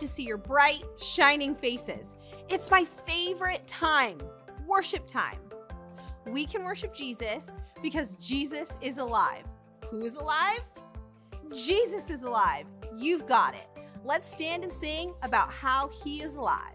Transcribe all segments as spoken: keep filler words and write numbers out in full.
to see your bright, shining faces. It's my favorite time, worship time. We can worship Jesus because Jesus is alive. Who is alive? Jesus is alive. You've got it. Let's stand and sing about how he is alive.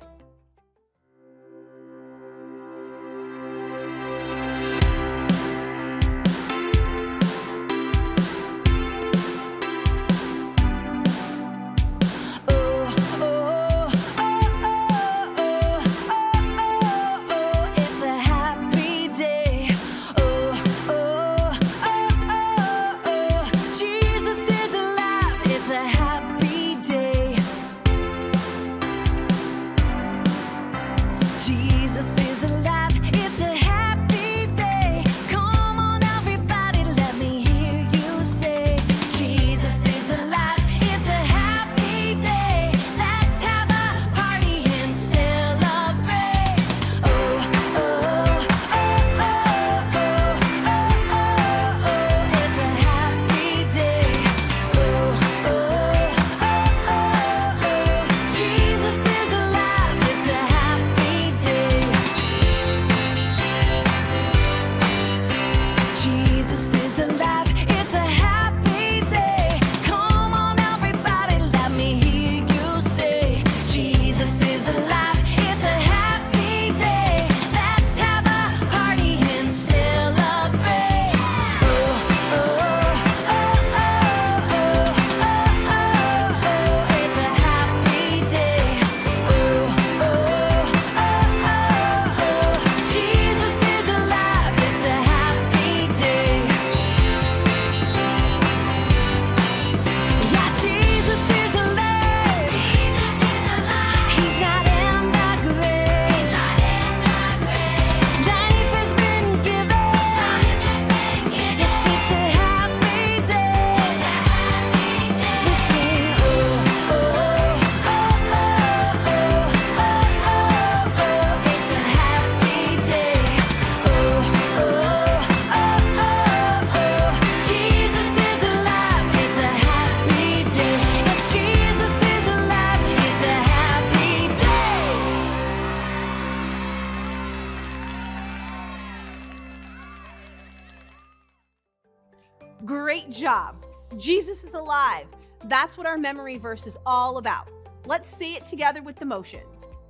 Great job. Jesus is alive. That's what our memory verse is all about. Let's say it together with the motions.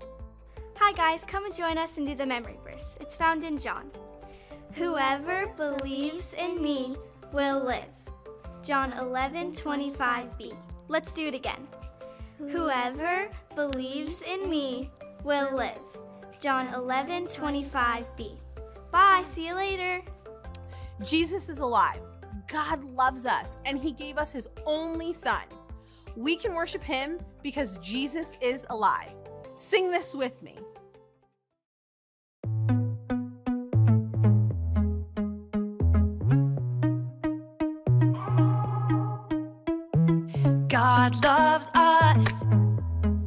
Hi guys, come and join us and do the memory verse. It's found in John. Whoever believes in me will live. John eleven twenty-five b. Let's do it again. Whoever believes in me will live. John eleven twenty-five b. Bye, see you later. Jesus is alive. God loves us and he gave us his only son. We can worship him because Jesus is alive. Sing this with me. God loves us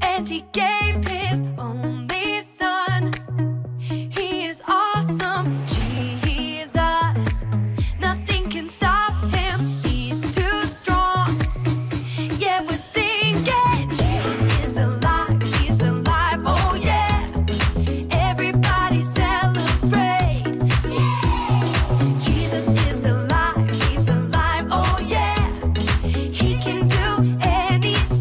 and he gave his only son. He is awesome. He can do anything.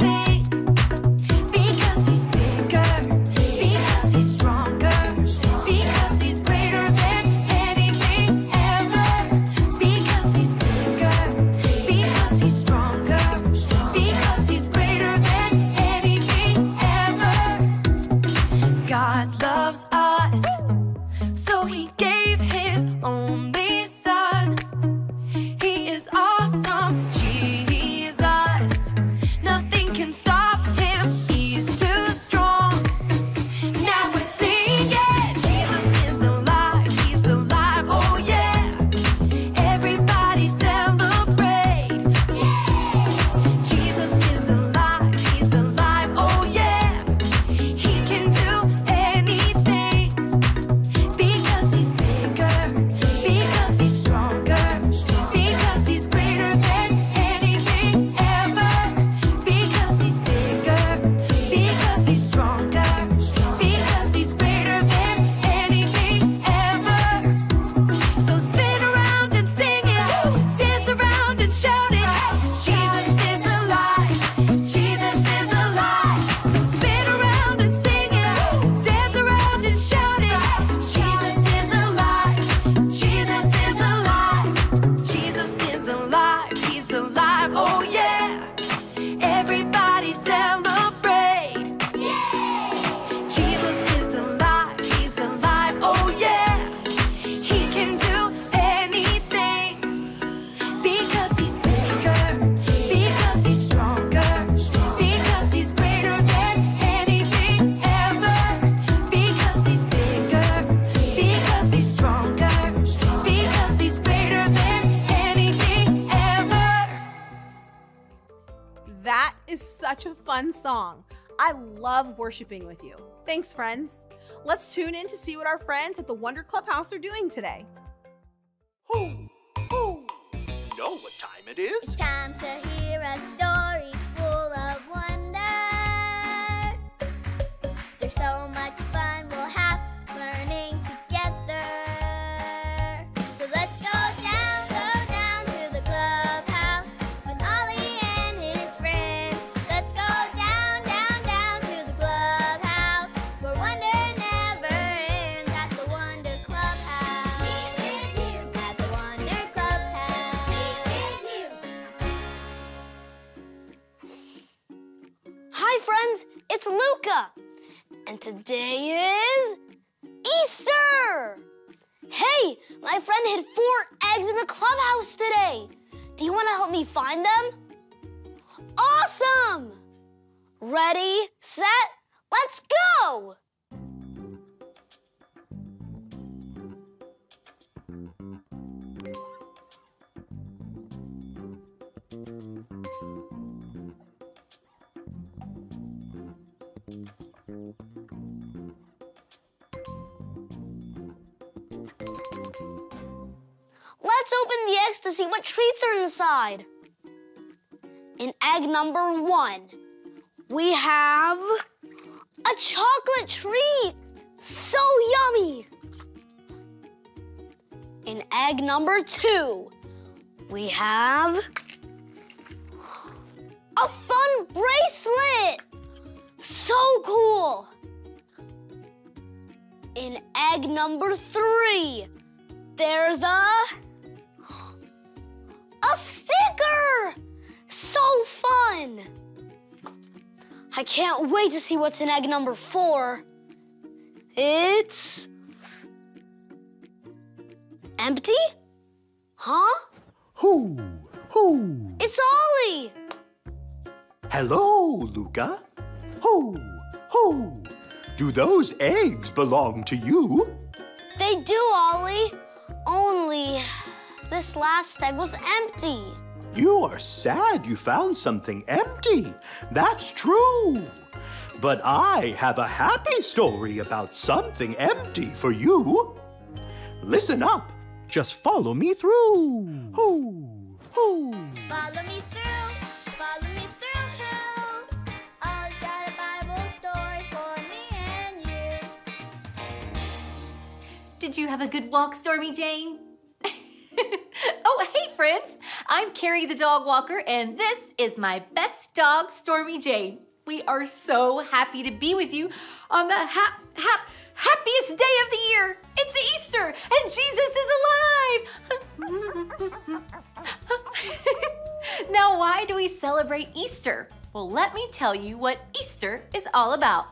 is such a fun song. I love worshiping with you. Thanks, friends. Let's tune in to see what our friends at the Wonder Clubhouse are doing today. Ho, ho. You know what time it is? It's time to hear a story full of wonder. There's so much fun we'll have learning together. So let's go down, go down to the clubhouse with Ollie and his friends. Let's go down, down, down to the clubhouse where wonder never ends at the Wonder Clubhouse. We with you at the Wonder Clubhouse. We with you. Hi friends, it's Luca. And today is Easter! Hey, my friend hid four eggs in the clubhouse today. Do you want to help me find them? Awesome! Ready, set, let's go! Let's open the eggs to see what treats are inside. In egg number one, we have a chocolate treat. So yummy. In egg number two, we have a fun bracelet. So cool. In egg number three, there's a A sticker! So fun! I can't wait to see what's in egg number four. It's empty? Huh? Who? Who? It's Ollie! Hello, Luca. Who? Who? Do those eggs belong to you? They do, Ollie. Only this last egg was empty. You are sad you found something empty. That's true. But I have a happy story about something empty for you. Listen up. Just follow me through. Hoo, hoo. Follow me through. Follow me through. Hoo. Ollie's got a Bible story for me and you. Did you have a good walk, Stormy Jane? Oh, hey friends, I'm Carrie the dog walker and this is my best dog, Stormy Jane. We are so happy to be with you on the hap, hap, happiest day of the year. It's Easter and Jesus is alive. Now, why do we celebrate Easter? Well, let me tell you what Easter is all about.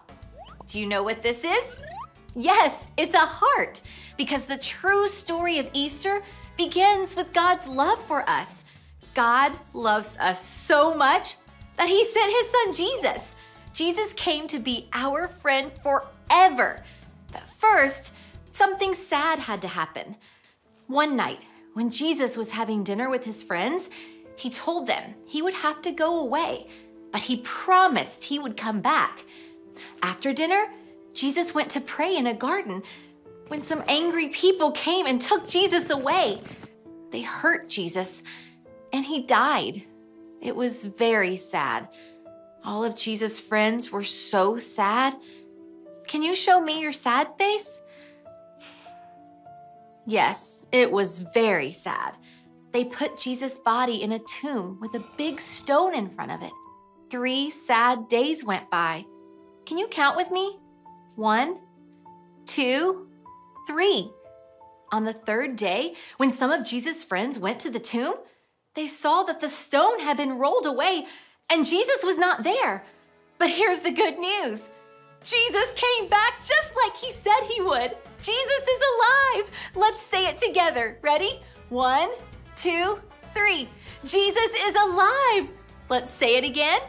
Do you know what this is? Yes, it's a heart, because the true story of Easter begins with God's love for us. God loves us so much that he sent his son Jesus. Jesus came to be our friend forever. But first, something sad had to happen. One night, when Jesus was having dinner with his friends, he told them he would have to go away, but he promised he would come back. After dinner, Jesus went to pray in a garden when some angry people came and took Jesus away. They hurt Jesus, and he died. It was very sad. All of Jesus' friends were so sad. Can you show me your sad face? Yes, it was very sad. They put Jesus' body in a tomb with a big stone in front of it. Three sad days went by. Can you count with me? One, two, three. On the third day, when some of Jesus' friends went to the tomb, they saw that the stone had been rolled away and Jesus was not there. But here's the good news. Jesus came back just like he said he would. Jesus is alive. Let's say it together. Ready? One, two, three. Jesus is alive. Let's say it again.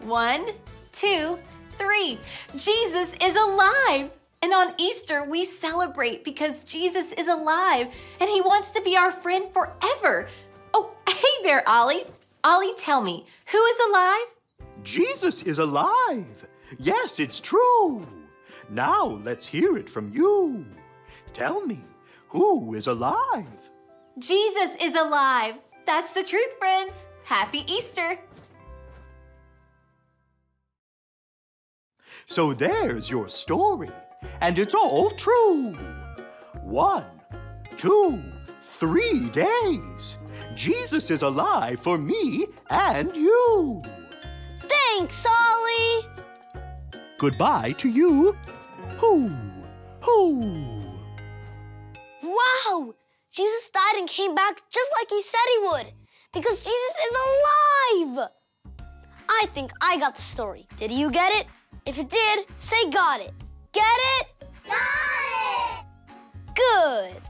One, two, three. Jesus is alive. And on Easter, we celebrate because Jesus is alive and he wants to be our friend forever. Oh, hey there, Ollie. Ollie, tell me, who is alive? Jesus is alive. Yes, it's true. Now let's hear it from you. Tell me, who is alive? Jesus is alive. That's the truth, friends. Happy Easter. So there's your story, and it's all true. One, two, three days. Jesus is alive for me and you. Thanks, Ollie. Goodbye to you. Hoo, hoo. Wow! Jesus died and came back just like he said he would, because Jesus is alive. I think I got the story. Did you get it? If it did, say got it. Get it? Got it! Good.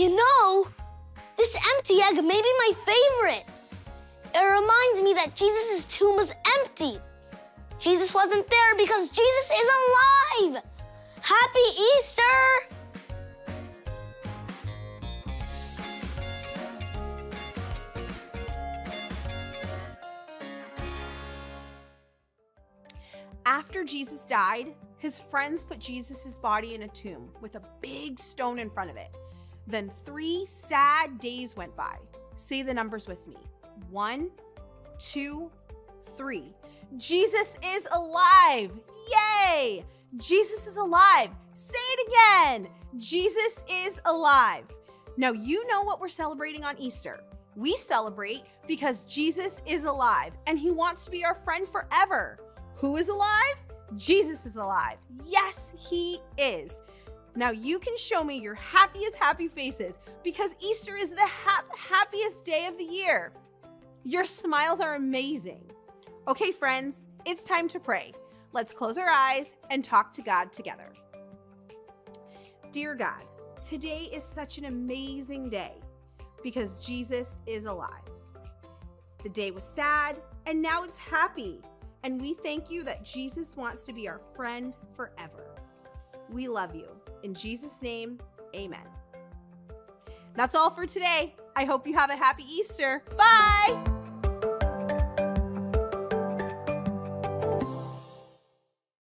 You know, this empty egg may be my favorite. It reminds me that Jesus' tomb was empty. Jesus wasn't there because Jesus is alive. Happy Easter! After Jesus died, his friends put Jesus' body in a tomb with a big stone in front of it. Then three sad days went by. Say the numbers with me. One, two, three. Jesus is alive! Yay! Jesus is alive! Say it again! Jesus is alive! Now you know what we're celebrating on Easter. We celebrate because Jesus is alive and he wants to be our friend forever. Who is alive? Jesus is alive. Yes, he is. Now you can show me your happiest happy faces because Easter is the ha- happiest day of the year. Your smiles are amazing. Okay, friends, it's time to pray. Let's close our eyes and talk to God together. Dear God, today is such an amazing day because Jesus is alive. The day was sad and now it's happy. And we thank you that Jesus wants to be our friend forever. We love you. In Jesus' name, amen. That's all for today. I hope you have a happy Easter. Bye!